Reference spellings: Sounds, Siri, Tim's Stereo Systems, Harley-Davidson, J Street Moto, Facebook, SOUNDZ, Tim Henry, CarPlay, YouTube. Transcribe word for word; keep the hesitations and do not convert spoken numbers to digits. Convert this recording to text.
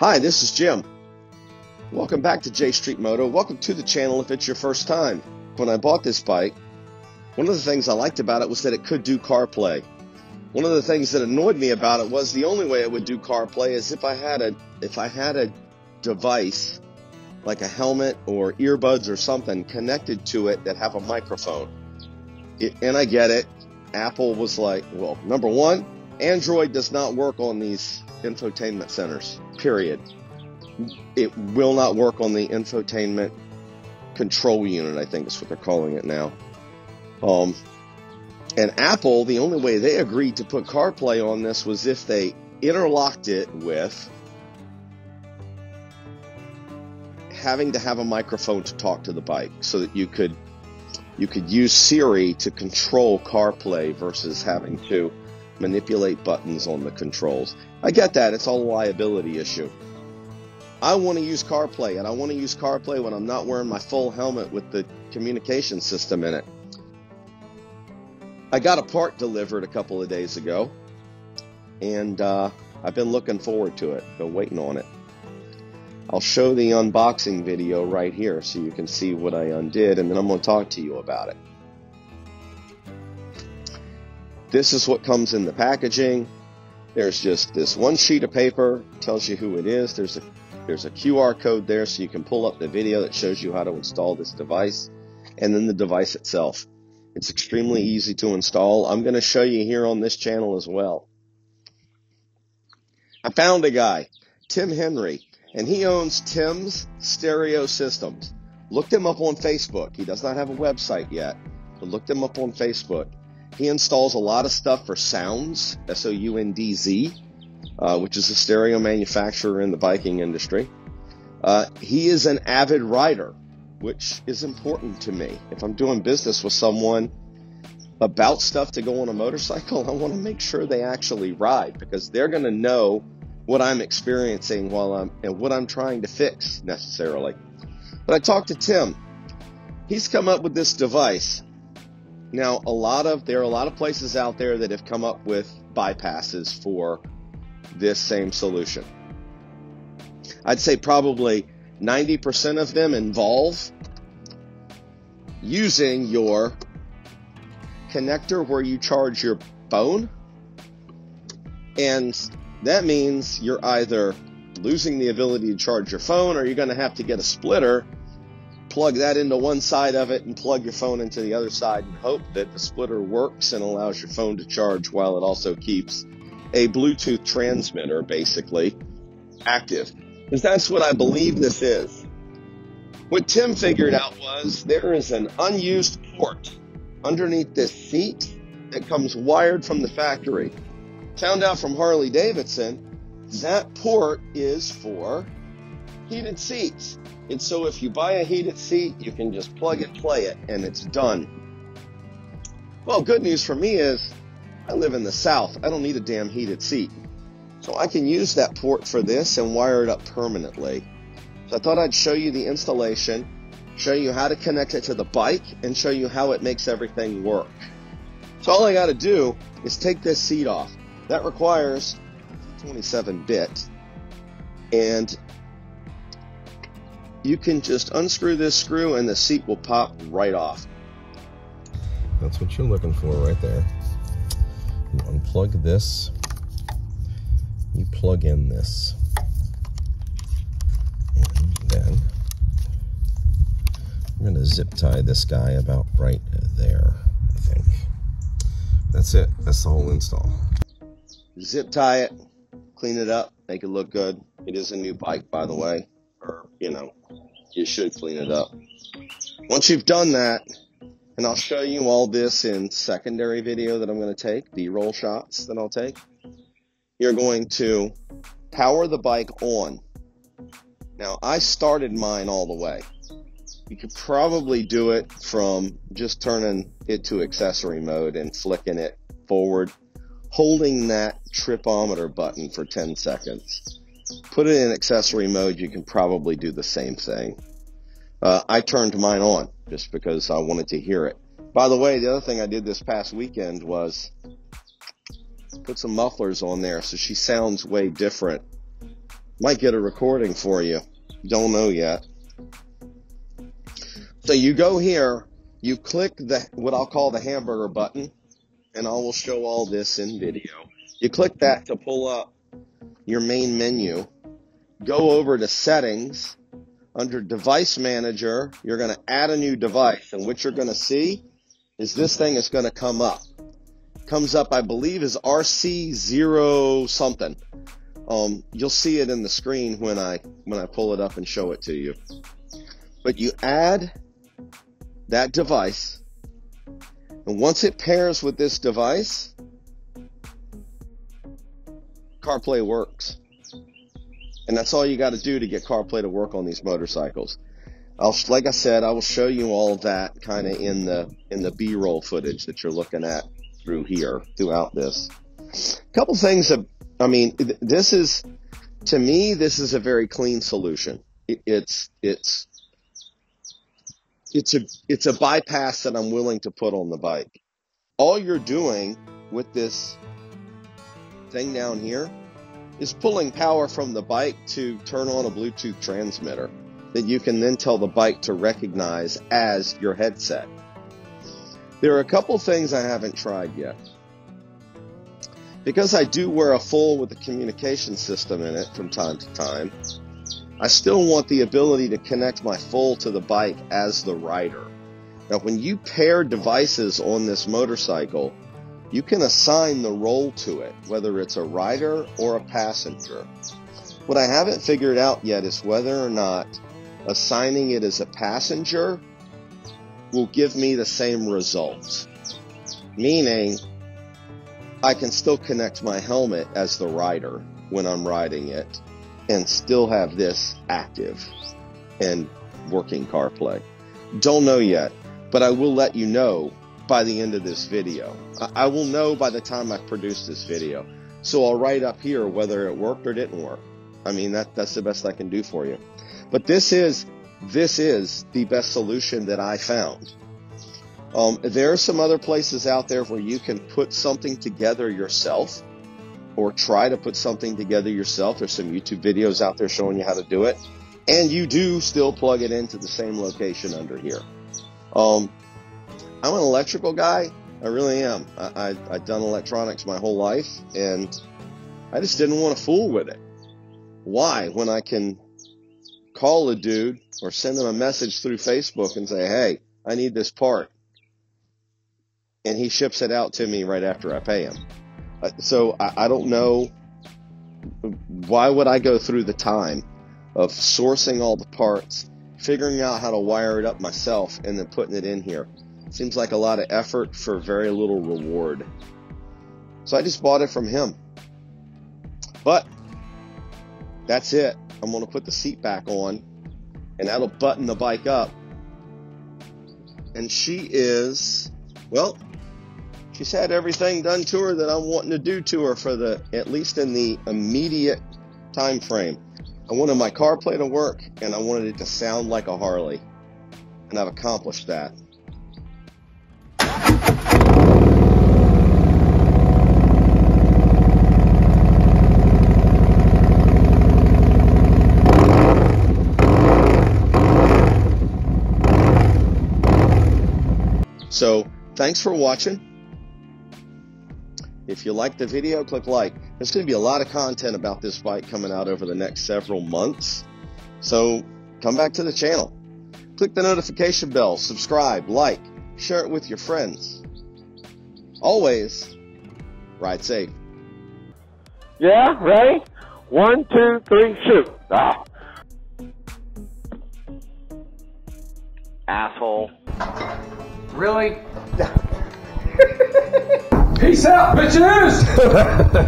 Hi, this is Jim. Welcome back to J Street Moto. Welcome to the channel if it's your first time. When I bought this bike, one of the things I liked about it was that it could do CarPlay. One of the things that annoyed me about it was the only way it would do CarPlay is if I had a if I had a device like a helmet or earbuds or something connected to it that have a microphone. It, and I get it. Apple was like, well, number one, Android does not work on these infotainment centers, period. It will not work on the infotainment control unit, I think is what they're calling it now. Um, and Apple, the only way they agreed to put CarPlay on this was if they interlocked it with having to have a microphone to talk to the bike so that you could you could use Siri to control CarPlay versus having to manipulate buttons on the controls. I get that. It's all a liability issue. I want to use CarPlay, and I want to use CarPlay when I'm not wearing my full helmet with the communication system in it. I got a part delivered a couple of days ago, and uh, I've been looking forward to it. Been waiting on it. I'll show the unboxing video right here so you can see what I undid, and then I'm going to talk to you about it. This is what comes in the packaging. There's just this one sheet of paper, tells you who it is. There's a, there's a Q R code there so you can pull up the video that shows you how to install this device, and then the device itself. It's extremely easy to install. I'm going to show you here on this channel as well. I found a guy, Tim Henry, and he owns Tim's Stereo Systems. Looked him up on Facebook. He does not have a website yet, but looked him up on Facebook. He installs a lot of stuff for Sounds, S O U N D Z, uh, which is a stereo manufacturer in the biking industry. Uh, he is an avid rider, which is important to me. If I'm doing business with someone about stuff to go on a motorcycle, I want to make sure they actually ride, because they're going to know what I'm experiencing while I'm and what I'm trying to fix necessarily. But I talked to Tim. He's come up with this device. Now, a lot of there are a lot of places out there that have come up with bypasses for this same solution. I'd say probably ninety percent of them involve using your connector where you charge your phone, and that means you're either losing the ability to charge your phone, or you're going to have to get a splitter, plug that into one side of it and plug your phone into the other side, and hope that the splitter works and allows your phone to charge while it also keeps a Bluetooth transmitter basically active. Because that's what I believe this is. What Tim figured out was there is an unused port underneath this seat that comes wired from the factory. Found out from Harley-Davidson, that port is for heated seats. And so if you buy a heated seat, you can just plug it, play it, and it's done. Well, good news for me is I live in the South. I don't need a damn heated seat. So I can use that port for this and wire it up permanently. So I thought I'd show you the installation, show you how to connect it to the bike, and show you how it makes everything work. So all I got to do is take this seat off. That requires twenty-seven bit, and you can just unscrew this screw and the seat will pop right off. That's what you're looking for right there. You unplug this, you plug in this, and then I'm going to zip tie this guy about right there, I think. That's it. That's the whole install. Zip tie it, clean it up, make it look good. It is a new bike, by the way. Or, you know, you should clean it up. Once you've done that, and I'll show you all this in secondary video that I'm going to take, the roll shots that I'll take, you're going to power the bike on. Now, I started mine all the way. You could probably do it from just turning it to accessory mode and flicking it forward, holding that tripometer button for ten seconds. Put it in accessory mode, you can probably do the same thing. Uh, I turned mine on just because I wanted to hear it. By the way, the other thing I did this past weekend was put some mufflers on there so she sounds way different Might get a recording for you. Don't know yet. So you go here, you click the what I'll call the hamburger button, and I will show all this in video. You click that to pull up your main menu. Go over to settings. Under device manager, you're going to add a new device, and what you're going to see is this thing is going to come up. Comes up, I believe, is R C zero something. Um, you'll see it in the screen when I when I pull it up and show it to you. But you add that device, and once it pairs with this device, CarPlay works. And that's all you got to do to get CarPlay to work on these motorcycles. I'll, like I said, I will show you all that kind of in the in the B-roll footage that you're looking at through here throughout this. A couple things that, I mean, this is, to me, this is a very clean solution. It, it's it's it's a it's a bypass that I'm willing to put on the bike. All you're doing with this thing down here is pulling power from the bike to turn on a Bluetooth transmitter that you can then tell the bike to recognize as your headset. There are a couple things I haven't tried yet. Because I do wear a full with a communication system in it from time to time, I still want the ability to connect my full to the bike as the rider. Now, when you pair devices on this motorcycle, you can assign the role to it, whether it's a rider or a passenger. What I haven't figured out yet is whether or not assigning it as a passenger will give me the same result. Meaning, I can still connect my helmet as the rider when I'm riding it and still have this active and working CarPlay. Don't know yet, but I will let you know by the end of this video. I will know by the time I produce this video. So I'll write up here whether it worked or didn't work. I mean, that, that's the best I can do for you. But this is, this is the best solution that I found. Um, there are some other places out there where you can put something together yourself or try to put something together yourself. There's some YouTube videos out there showing you how to do it. And you do still plug it into the same location under here. Um, I'm an electrical guy. I really am. I, I, I've done electronics my whole life, and I just didn't want to fool with it. Why? When I can call a dude or send him a message through Facebook and say, hey, I need this part. And he ships it out to me right after I pay him. Uh, so I, I don't know. Why would I go through the time of sourcing all the parts, figuring out how to wire it up myself, and then putting it in here? Seems like a lot of effort for very little reward. So I just bought it from him. But that's it. I'm going to put the seat back on, and that'll button the bike up. And she is, well, she's had everything done to her that I'm wanting to do to her for the, at least in the immediate time frame. I wanted my CarPlay to work, and I wanted it to sound like a Harley. And I've accomplished that. So thanks for watching. If you liked the video, click like. There's going to be a lot of content about this bike coming out over the next several months. So come back to the channel. Click the notification bell, subscribe, like, share it with your friends. Always ride safe. Yeah, ready? One, two, three, shoot. Ah. Asshole. Really? Peace out, bitches!